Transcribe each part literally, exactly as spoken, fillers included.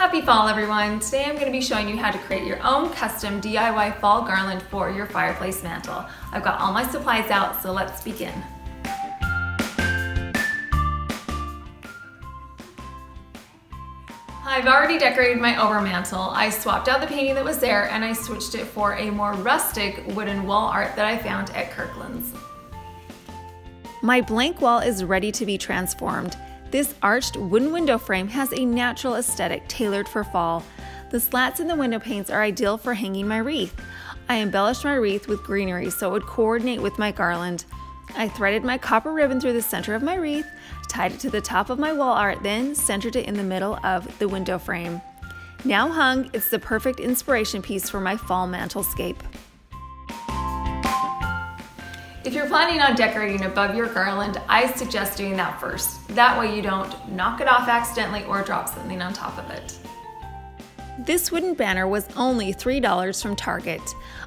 Happy fall, everyone! Today I'm going to be showing you how to create your own custom D I Y fall garland for your fireplace mantle. I've got all my supplies out, so let's begin. I've already decorated my over mantle. I swapped out the painting that was there and I switched it for a more rustic wooden wall art that I found at Kirkland's. My blank wall is ready to be transformed. This arched wooden window frame has a natural aesthetic tailored for fall. The slats in the window panes are ideal for hanging my wreath. I embellished my wreath with greenery so it would coordinate with my garland. I threaded my copper ribbon through the center of my wreath, tied it to the top of my wall art, then centered it in the middle of the window frame. Now hung, it's the perfect inspiration piece for my fall mantlescape. If you're planning on decorating above your garland, I suggest doing that first. That way you don't knock it off accidentally or drop something on top of it. This wooden banner was only three dollars from Target.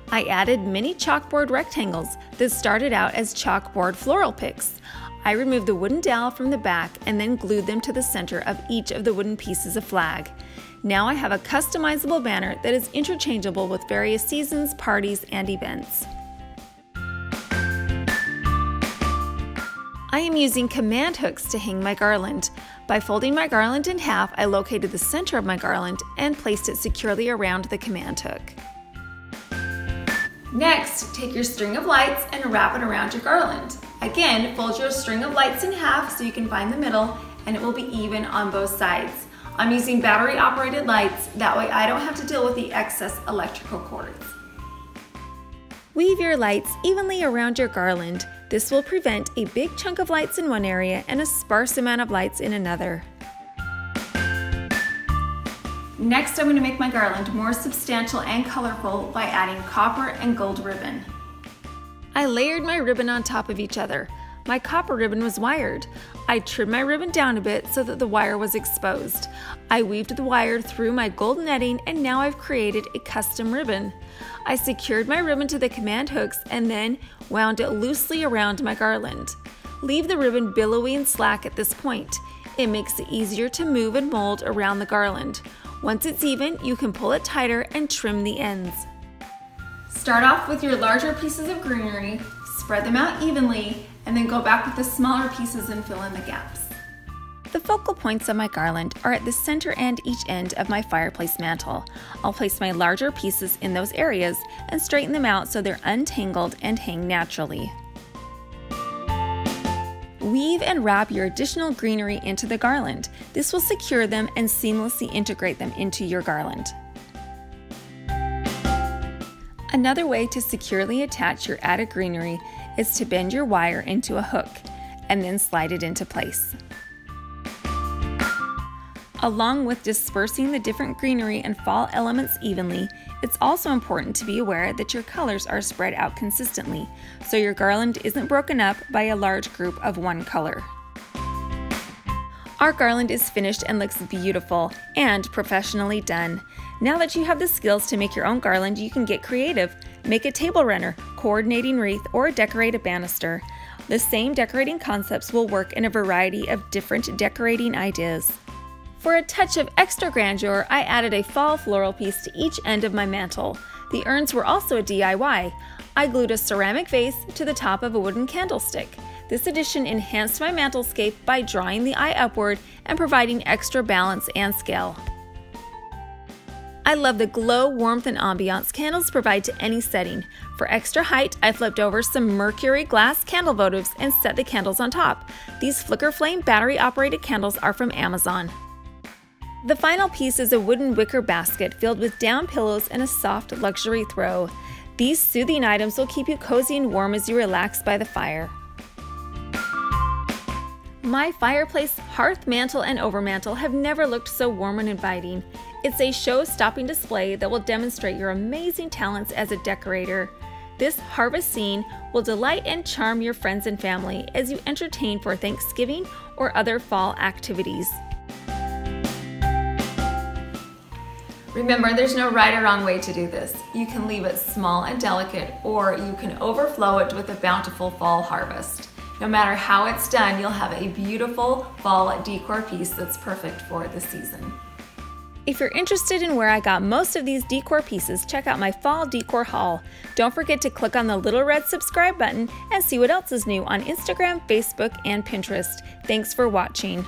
I added mini chalkboard rectangles that started out as chalkboard floral picks. I removed the wooden dowel from the back and then glued them to the center of each of the wooden pieces of flag. Now I have a customizable banner that is interchangeable with various seasons, parties, and events. I am using command hooks to hang my garland. By folding my garland in half, I located the center of my garland and placed it securely around the command hook. Next, take your string of lights and wrap it around your garland. Again, fold your string of lights in half so you can find the middle, and it will be even on both sides. I'm using battery-operated lights, that way I don't have to deal with the excess electrical cords. Weave your lights evenly around your garland. This will prevent a big chunk of lights in one area and a sparse amount of lights in another. Next, I'm going to make my garland more substantial and colorful by adding copper and gold ribbon. I layered my ribbon on top of each other. My copper ribbon was wired. I trimmed my ribbon down a bit so that the wire was exposed. I weaved the wire through my gold netting, and now I've created a custom ribbon. I secured my ribbon to the command hooks and then wound it loosely around my garland. Leave the ribbon billowy and slack at this point. It makes it easier to move and mold around the garland. Once it's even, you can pull it tighter and trim the ends. Start off with your larger pieces of greenery, spread them out evenly, and then go back with the smaller pieces and fill in the gaps. The focal points of my garland are at the center and each end of my fireplace mantle. I'll place my larger pieces in those areas and straighten them out so they're untangled and hang naturally. Weave and wrap your additional greenery into the garland. This will secure them and seamlessly integrate them into your garland. Another way to securely attach your added greenery is to bend your wire into a hook and then slide it into place. Along with dispersing the different greenery and fall elements evenly, it's also important to be aware that your colors are spread out consistently, so your garland isn't broken up by a large group of one color. Our garland is finished and looks beautiful and professionally done. Now that you have the skills to make your own garland, you can get creative. Make a table runner, coordinating wreath, or decorate a banister. The same decorating concepts will work in a variety of different decorating ideas. For a touch of extra grandeur, I added a fall floral piece to each end of my mantle. The urns were also a D I Y. I glued a ceramic vase to the top of a wooden candlestick. This addition enhanced my mantlescape by drawing the eye upward and providing extra balance and scale. I love the glow, warmth, and ambiance candles provide to any setting. For extra height, I flipped over some mercury glass candle votives and set the candles on top. These flicker flame battery-operated candles are from Amazon. The final piece is a wooden wicker basket filled with down pillows and a soft luxury throw. These soothing items will keep you cozy and warm as you relax by the fire. My fireplace, hearth mantle, and overmantle have never looked so warm and inviting. It's a show-stopping display that will demonstrate your amazing talents as a decorator. This harvest scene will delight and charm your friends and family as you entertain for Thanksgiving or other fall activities. Remember, there's no right or wrong way to do this. You can leave it small and delicate, or you can overflow it with a bountiful fall harvest. No matter how it's done, you'll have a beautiful fall decor piece that's perfect for the season. If you're interested in where I got most of these decor pieces, check out my fall decor haul. Don't forget to click on the little red subscribe button and see what else is new on Instagram, Facebook, and Pinterest. Thanks for watching.